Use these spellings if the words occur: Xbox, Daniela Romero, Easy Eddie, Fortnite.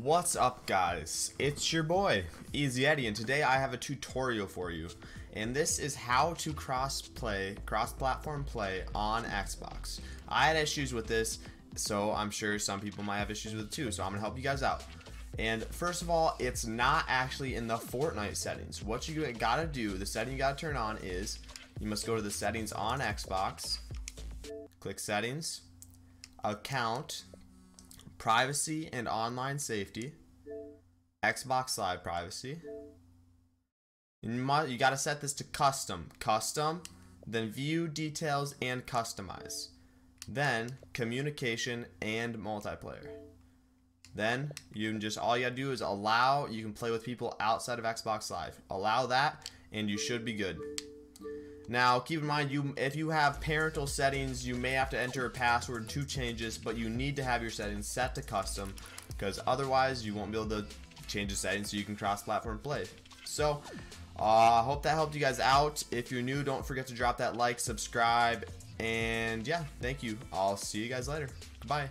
What's up, guys? It's your boy Easy Eddie, and today I have a tutorial for you, and this is how to cross-platform play on Xbox. I had issues with this, so I'm sure some people might have issues with it too, so I'm gonna help you guys out. And first of all, it's not actually in the Fortnite settings. What you gotta do, the setting you gotta turn on is you must go to the settings on Xbox, click settings, account, privacy and online safety, Xbox Live privacy. You gotta set this to custom, then view details and customize, then communication and multiplayer. Then you can just, all you gotta do is allow, you can play with people outside of Xbox Live. Allow that and you should be good. Now keep in mind, if you have parental settings, you may have to enter a password to change this, but you need to have your settings set to custom, because otherwise you won't be able to change the settings so you can cross-platform play. So I hope that helped you guys out. If you're new, don't forget to drop that like, subscribe, and yeah, thank you. I'll see you guys later. Bye.